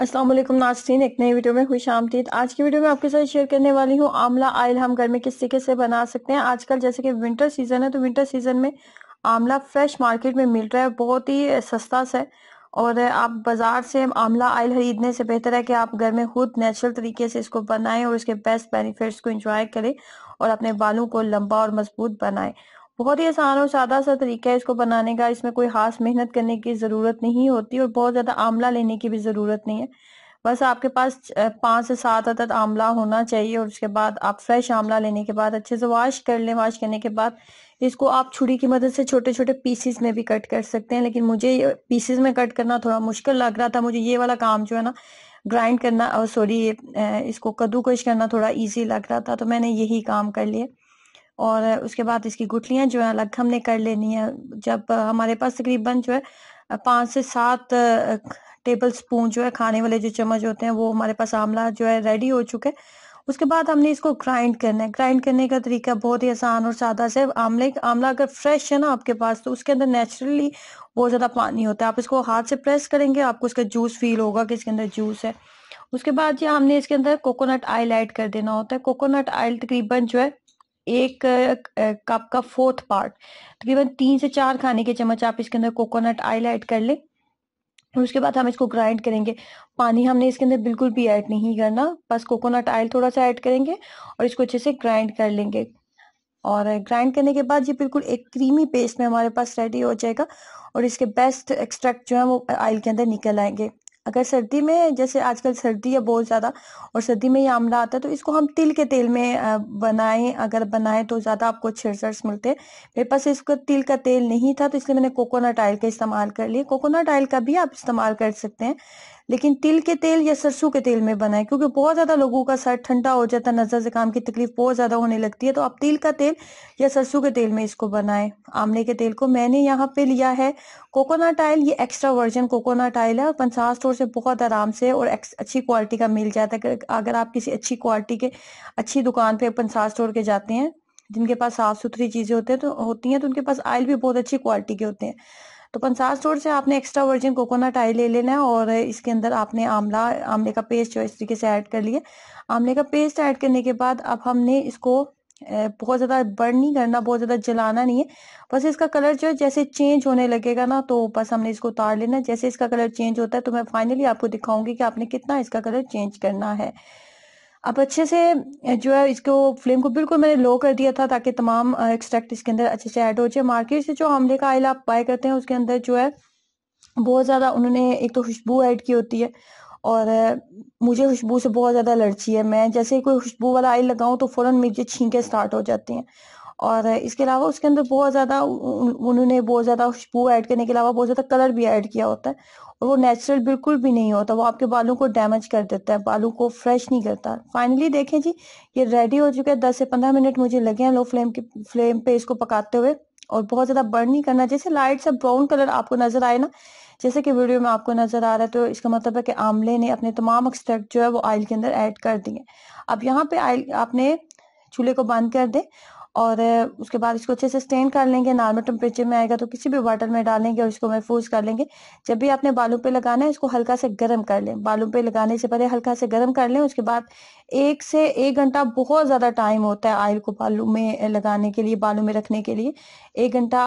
अस्सलाम वालेकुम नाज़रीन, एक नई वीडियो में खुश आमदीद। आज की वीडियो में आपके साथ शेयर करने वाली हूँ आमला आयल हम घर में किस तरीके से बना सकते हैं। आजकल जैसे कि विंटर सीजन है तो विंटर सीजन में आमला फ्रेश मार्केट में मिल रहा है, बहुत ही सस्ता सा है और आप बाजार से आमला आयल खरीदने से बेहतर है कि आप घर में खुद नेचुरल तरीके से इसको बनाएं और इसके बेस्ट बेनिफिट्स को एंजॉय करें और अपने बालों को लंबा और मजबूत बनाएं। बहुत ही आसान और सादा सा तरीका है इसको बनाने का, इसमें कोई खास मेहनत करने की ज़रूरत नहीं होती और बहुत ज़्यादा आमला लेने की भी ज़रूरत नहीं है। बस आपके पास 5 से 7 अदद आमला होना चाहिए और उसके बाद आप फ्रेश आमला लेने के बाद अच्छे से वाश कर लें। वाश करने के बाद इसको आप छुरी की मदद से छोटे छोटे पीसीस में भी कट कर सकते हैं, लेकिन मुझे पीसीस में कट करना थोड़ा मुश्किल लग रहा था। मुझे ये वाला काम जो है ना ग्राइंड करना और सॉरी इसको कद्दूकश करना थोड़ा ईजी लग रहा था, तो मैंने यही काम कर लिया। और उसके बाद इसकी गुठलियाँ जो है अलग हमने कर लेनी है। जब हमारे पास तकरीबन जो है 5 से 7 टेबल स्पून जो है खाने वाले जो चम्मच होते हैं वो हमारे पास आमला जो है रेडी हो चुके हैं। उसके बाद हमने इसको ग्राइंड करना है। ग्राइंड करने का तरीका बहुत ही आसान और सादा से। आमला अगर फ्रेश है ना आपके पास तो उसके अंदर नेचुरली बहुत ज़्यादा पानी होता है। आप इसको हाथ से प्रेस करेंगे आपको इसका जूस फील होगा कि इसके अंदर जूस है। उसके बाद ये हमने इसके अंदर कोकोनट ऑयल ऐड कर देना होता है। कोकोनट ऑयल तकरीबन जो है 1 कप का 4th पार्ट, तकरीबन 3 से 4 खाने के चम्मच आप इसके अंदर कोकोनट ऑयल ऐड कर लें। और उसके बाद हम इसको ग्राइंड करेंगे। पानी हमने इसके अंदर बिल्कुल भी ऐड नहीं करना, बस कोकोनट ऑयल थोड़ा सा ऐड करेंगे और इसको अच्छे से ग्राइंड कर लेंगे। और ग्राइंड करने के बाद ये बिल्कुल एक क्रीमी पेस्ट में हमारे पास रेडी हो जाएगा और इसके बेस्ट एक्सट्रैक्ट जो है वो ऑयल के अंदर निकल आएंगे। अगर सर्दी में, जैसे आजकल सर्दी है बहुत ज़्यादा और सर्दी में ये आमला आता है, तो इसको हम तिल के तेल में बनाएं। अगर बनाएं तो ज़्यादा आपको अच्छे रिजल्ट मिलते हैं। मेरे पास इसका तिल का तेल नहीं था तो इसलिए मैंने कोकोनट ऑयल का इस्तेमाल कर लिया। कोकोनट ऑयल का भी आप इस्तेमाल कर सकते हैं, लेकिन तिल के तेल या सरसों के तेल में बनाएं, क्योंकि बहुत ज़्यादा लोगों का सर ठंडा हो जाता है, नज़र जुकाम की तकलीफ बहुत ज़्यादा होने लगती है। तो आप तिल का तेल या सरसों के तेल में इसको बनाएं, आमले के तेल को। मैंने यहाँ पे लिया है कोकोनट ऑयल, ये एक्स्ट्रा वर्जन कोकोनट ऑयल है और पंसार स्टोर से बहुत आराम से और अच्छी क्वालिटी का मिल जाता है। अगर आप किसी अच्छी क्वालिटी के अच्छी दुकान पर पंसार स्टोर के जाते हैं जिनके पास साफ़ सुथरी चीज़ें होती हैं तो उनके पास ऑयल भी बहुत अच्छी क्वालिटी के होते हैं। तो पंसार स्टोर से आपने एक्स्ट्रा वर्जिन कोकोनट ऑयल ले लेना है और इसके अंदर आपने आमले का पेस्ट जो इस तरीके से ऐड कर लिया। आमले का पेस्ट ऐड करने के बाद अब हमने इसको बहुत ज़्यादा बर्न नहीं करना, बहुत ज़्यादा जलाना नहीं है। बस इसका कलर जो है जैसे चेंज होने लगेगा ना तो बस हमने इसको उतार लेना है। जैसे इसका कलर चेंज होता है तो मैं फाइनली आपको दिखाऊंगी कि आपने कितना इसका कलर चेंज करना है। अब अच्छे से जो है इसको फ्लेम को बिल्कुल मैंने लो कर दिया था ताकि तमाम एक्सट्रैक्ट इसके अंदर अच्छे से ऐड हो जाए। मार्केट से जो आमले का ऑयल आप बाय करते हैं उसके अंदर जो है बहुत ज़्यादा उन्होंने एक तो खुशबू ऐड की होती है और मुझे खुशबू से बहुत ज़्यादा एलर्जी है। मैं जैसे ही कोई खुशबू वाला ऑयल लगाऊँ तो फ़ौरन मुझे छींकें स्टार्ट हो जाती हैं। और इसके अलावा उसके अंदर उन्होंने बहुत ज़्यादा खुशबू ऐड करने के अलावा बहुत ज़्यादा कलर भी ऐड किया होता है और वो नेचुरल बिल्कुल भी नहीं होता। वो आपके बालों को डैमेज कर देता है, बालों को फ्रेश नहीं करता। फाइनली देखें जी ये रेडी हो चुका है। 10 से 15 मिनट मुझे लगे हैं लो फ्लेम पे इसको पकाते हुए और बहुत ज़्यादा बर्न नहीं करना। जैसे लाइट सा ब्राउन कलर आपको नज़र आए ना, जैसे कि वीडियो में आपको नज़र आ रहा है, तो इसका मतलब है कि आमले ने अपने तमाम एक्सट्रैक्ट जो है वो ऑयल के अंदर ऐड कर दिए। अब यहाँ पे ऑयल आपने चूल्हे को बंद कर दें और उसके बाद इसको अच्छे से स्टेन कर लेंगे। नॉर्मल टेम्परेचर में आएगा तो किसी भी वाटर में डालेंगे और इसको महफूज कर लेंगे। जब भी आपने बालों पे लगाना है इसको हल्का से गर्म कर लें, बालों पे लगाने से पहले हल्का से गर्म कर लें। उसके बाद 1 से 1 घंटा बहुत ज़्यादा टाइम होता है ऑयल को बालों में लगाने के लिए, बालों में रखने के लिए। 1 घंटा,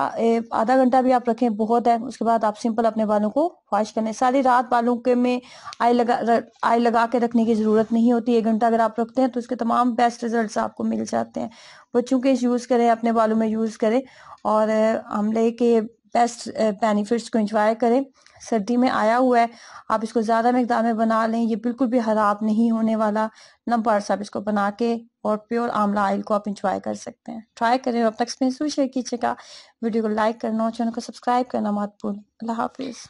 आधा घंटा भी आप रखें बहुत है। उसके बाद आप सिंपल अपने बालों को वॉश कर लें। सारी रात बालों के में ऑयल लगा के रखने की ज़रूरत नहीं होती। 1 घंटा अगर आप रखते हैं तो उसके तमाम बेस्ट रिजल्ट्स आपको मिल जाते हैं। बच्चों के यूज़ करें, अपने बालों में यूज़ करें और आमले के बेस्ट बेनिफिट्स को एंजॉय करें। सर्दी में आया हुआ है, आप इसको ज़्यादा मकदार में बना लें, ये बिल्कुल भी ख़राब नहीं होने वाला। नंबर आप इसको बना के और प्योर आमला ऑयल को आप इंजॉय कर सकते हैं। ट्राई करें और अपना एक्सपीरियंस शेयर कीजिएगा। वीडियो को लाइक करना और चैनल को सब्सक्राइब करना मत भूलें। अल्लाह हाफिज़।